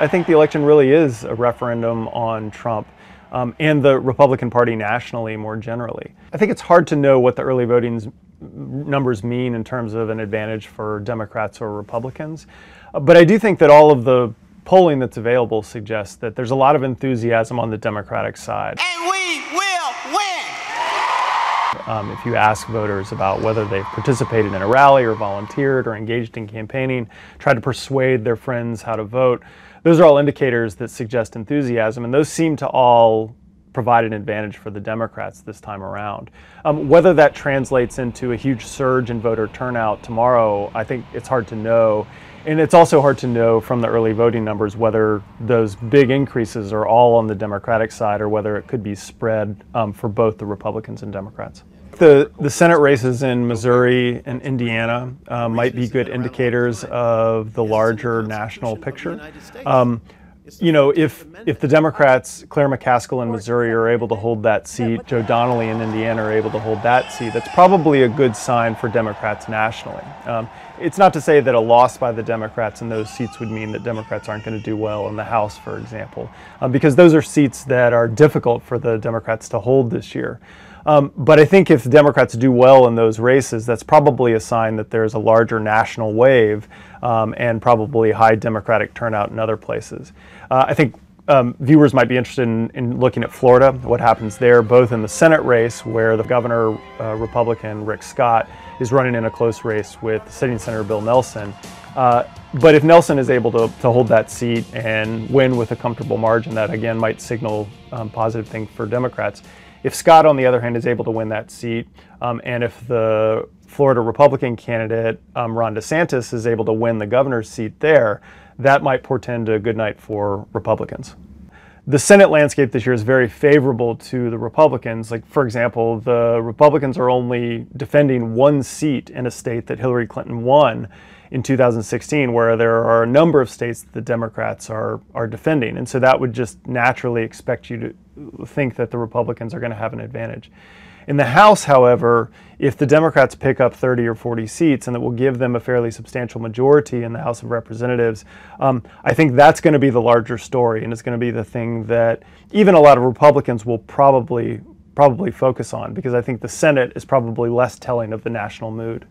I think the election really is a referendum on Trump and the Republican Party nationally more generally. I think it's hard to know what the early voting numbers mean in terms of an advantage for Democrats or Republicans. But I do think that all of the polling that's available suggests that there's a lot of enthusiasm on the Democratic side. And we will win! If you ask voters about whether they've participated in a rally or volunteered or engaged in campaigning, tried to persuade their friends how to vote, those are all indicators that suggest enthusiasm, and those seem to all provide an advantage for the Democrats this time around. Whether that translates into a huge surge in voter turnout tomorrow, I think it's hard to know. And it's also hard to know from the early voting numbers whether those big increases are all on the Democratic side or whether it could be spread for both the Republicans and Democrats. The Senate races in Missouri and Indiana might be good indicators of the larger national picture. You know, if the Democrats, Claire McCaskill in Missouri, are able to hold that seat, Joe Donnelly in Indiana are able to hold that seat, that's probably a good sign for Democrats nationally. It's not to say that a loss by the Democrats in those seats would mean that Democrats aren't going to do well in the House, for example, because those are seats that are difficult for the Democrats to hold this year. But I think if the Democrats do well in those races, that's probably a sign that there's a larger national wave and probably high Democratic turnout in other places. I think viewers might be interested in looking at Florida, what happens there, both in the Senate race where the governor, Republican Rick Scott, is running in a close race with sitting Senator Bill Nelson. But if Nelson is able to hold that seat and win with a comfortable margin, that again might signal positive thing for Democrats. If Scott, on the other hand, is able to win that seat, and if the Florida Republican candidate, Ron DeSantis, is able to win the governor's seat there, that might portend a good night for Republicans. The Senate landscape this year is very favorable to the Republicans. Like, for example, the Republicans are only defending one seat in a state that Hillary Clinton won in 2016, where there are a number of states that the Democrats are defending. And so that would just naturally expect you to think that the Republicans are going to have an advantage. In the House, however, if the Democrats pick up 30 or 40 seats, and that will give them a fairly substantial majority in the House of Representatives, I think that's going to be the larger story, and it's going to be the thing that even a lot of Republicans will probably focus on, because I think the Senate is probably less telling of the national mood.